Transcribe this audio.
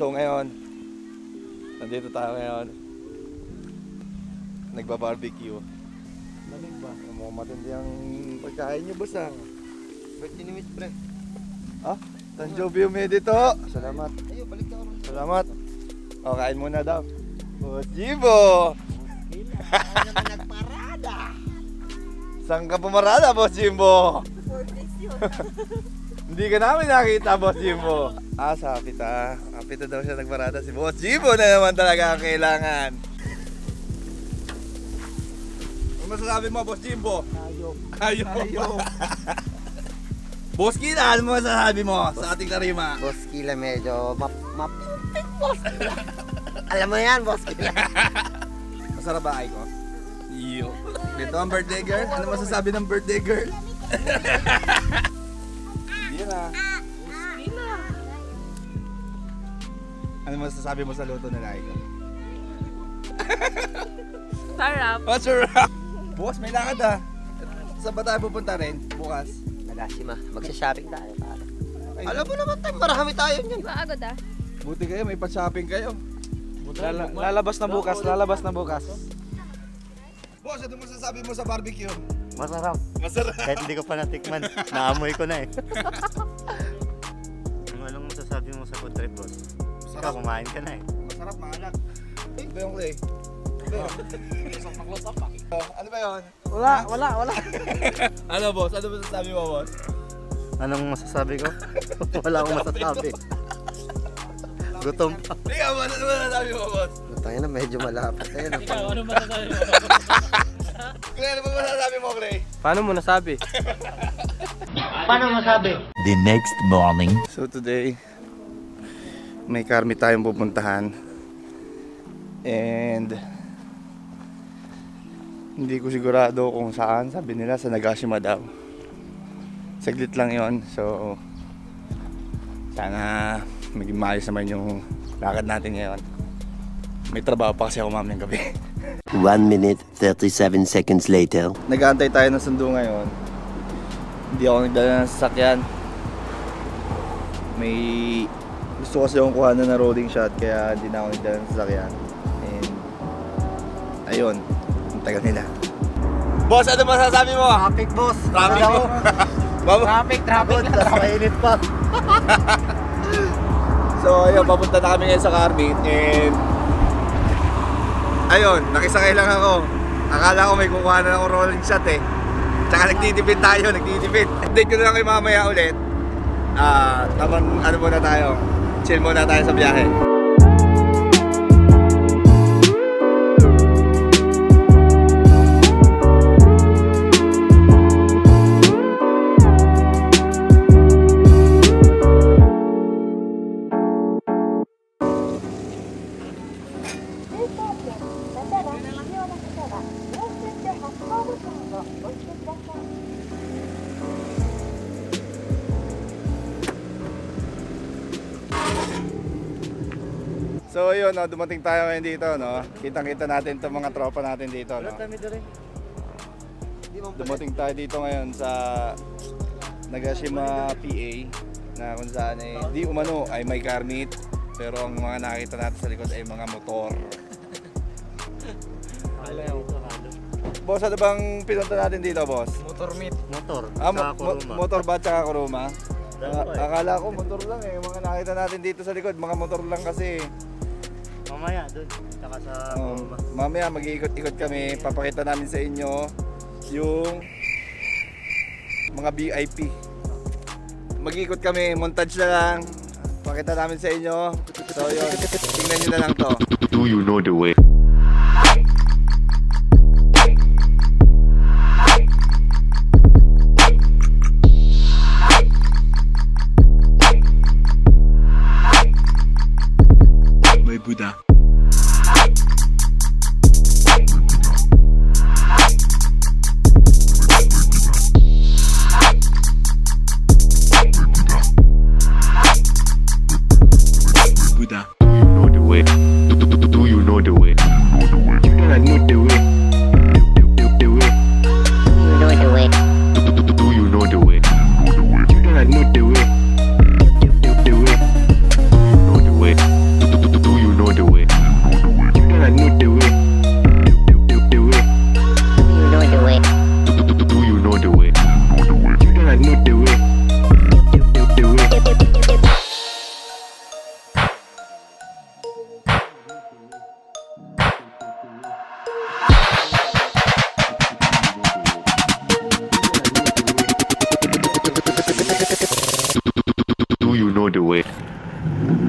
So ngayon, nandito tayo ngayon. Nagba-barbecue. Lamig ba? Mukhang matindi ang pagkain nyo, boss ah. Ba't kinimit, pre? Ah, Tanjobi Humidito. Salamat. Ayun, balik na ako. Salamat. O, kain muna daw. Boss Jimbo! Kailan naman nagparada? Saan ka pumarada, Boss Jimbo? Hindi ka namin nakita, Boss Jimbo. Ah, sa Apita. Apita daw siya nagparada. Si Boss Jimbo na naman talaga ang kailangan. Ano masasabi mo, Boss Jimbo? Ayok. Ayok. Boss Kila, ano masasabi mo sa ating tarima? Boss Kila medyo mapipit, Boss Kila. Alam mo yan, Boss Kila. Masarap ba ay ko? Iyo. Dito ang birthday girl. Ano masasabi ng birthday girl? Dira. Ano masasabi mo sa luto na Laika? Sarap. Oh, sarap. Boss, may lakad ah. Saan ba tayo pupunta rin? Bukas. Nagashima. Magsha-shopping tayo. Alam mo naman tayo, marami tayo niyan. Maagod ah. Buti kayo, may pa-shopping kayo. Lalabas na bukas, lalabas na bukas. Boss, ano masasabi mo sa barbecue? Masarap. Masarap. Kahit hindi ko pa natikman, naamoy ko na eh. Anong masasabi mo sa food trip, boss? Masarap. Kumain ka na eh. Masarap, maalat. Ito yung clay. Ano ba yun? Wala. Ano, boss? Ano masasabi mo, boss? Anong masasabi ko? Wala akong masasabi. Gutom pa. Ikaw, ano masasabi mo, boss? Tayo na, medyo malapit. Ikaw, ano masasabi mo? Clay, ano masasabi mo, Clay? Paano mo nasabi? Paano masabi? The next morning. So today, may karmi tayong pupuntahan. And hindi ko sigurado kung saan. Sabi nila sa Nagashima daw. Saglit lang yon. So sana maging maayos naman yung lakad natin ngayon. May trabaho pa kasi ako ma'am ng gabi. 1 minute 37 seconds later. Nag-aantay tayo ng sundo ngayon. Hindi ako nagdala ng sasakyan. May gusto kasi akong kuhanan na rolling shot kaya hindi na ako nagdala ng sasakyan. And ayun, ang tagal nila. Boss, ano masasabi mo? Traffic, boss. Traffic. Traffic. Mainit pa. So ayun, papunta na kami ngayon sa Carbit and ayun, nakisakay lang ako. Akala ko may kukuha na ng rolling shot eh. Tsaka nagtitipid tayo, nagtitipid. Update ko na lang kayo mamaya ulit. Tamang ano muna tayo, chill muna tayo sa biyahe. So yun, no, dumating tayo ngayon dito, no? Kitang-kita natin itong mga tropa natin dito, no? Dumating tayo dito ngayon sa Nagashima, PA, na kung saan eh, di umano ay may karnit, pero ang mga nakita natin sa likod ay mga motor. Boss, ano bang pinunta natin dito, boss? Motor meet. Motor, motor ba tsaka kuruma? Akala ko motor lang eh, mga nakita natin dito sa likod, mga motor lang kasi. Mamaya doon, saka sa mamaya mag-iikot-ikot kami, papakita namin sa inyo yung mga VIP. Mag-iikot kami, montage na lang. Pakita namin sa inyo. So yun, tingnan nyo na lang to. Do you know the way? Do you know the way? know the way.